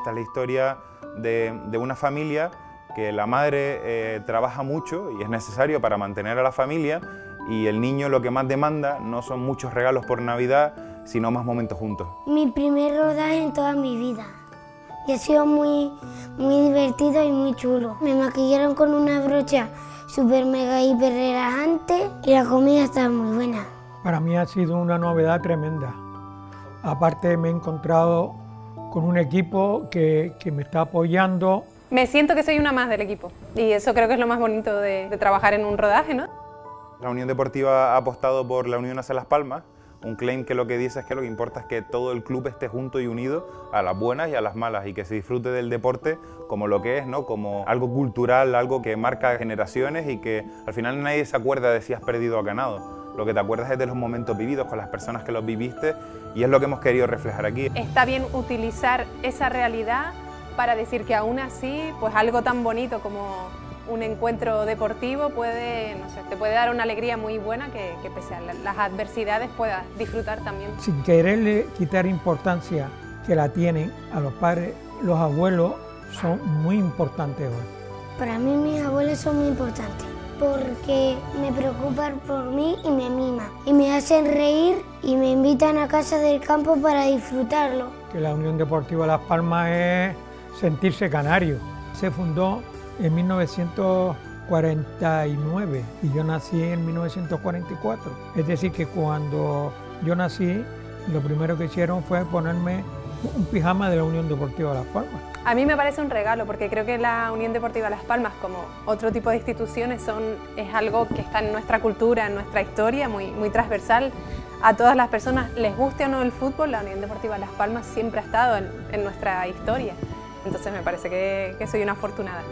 Esta es la historia de una familia que la madre trabaja mucho y es necesario para mantener a la familia, y el niño lo que más demanda no son muchos regalos por Navidad, sino más momentos juntos. Mi primer rodaje en toda mi vida, y ha sido muy divertido y muy chulo. Me maquillaron con una brocha super mega hiper relajante y la comida estaba muy buena. Para mí ha sido una novedad tremenda. Aparte me he encontrado con un equipo que me está apoyando. Me siento que soy una más del equipo, y eso creo que es lo más bonito de trabajar en un rodaje, ¿no? La Unión Deportiva ha apostado por la unión hacia Las Palmas, un claim que lo que dice es que lo que importa es que todo el club esté junto y unido a las buenas y a las malas, y que se disfrute del deporte como lo que es, ¿no? Como algo cultural, algo que marca generaciones y que al final nadie se acuerda de si has perdido o ganado. Lo que te acuerdas es de los momentos vividos con las personas que los viviste, y es lo que hemos querido reflejar aquí. Está bien utilizar esa realidad para decir que aún así, pues algo tan bonito como un encuentro deportivo puede, no sé, te puede dar una alegría muy buena que pese a las adversidades puedas disfrutar también. Sin quererle quitar importancia que la tienen a los padres, los abuelos son muy importantes hoy. Para mí mis abuelos son muy importantes porque me preocupan por mí y me miman, y me hacen reír y me invitan a Casa del Campo para disfrutarlo. Que la Unión Deportiva Las Palmas es sentirse canario. Se fundó en 1949 y yo nací en 1944. Es decir, que cuando yo nací, lo primero que hicieron fue ponerme un pijama de la Unión Deportiva Las Palmas. A mí me parece un regalo, porque creo que la Unión Deportiva Las Palmas, como otro tipo de instituciones, es algo que está en nuestra cultura, en nuestra historia, muy transversal. A todas las personas, les guste o no el fútbol, la Unión Deportiva Las Palmas siempre ha estado en nuestra historia. Entonces me parece que soy una afortunada.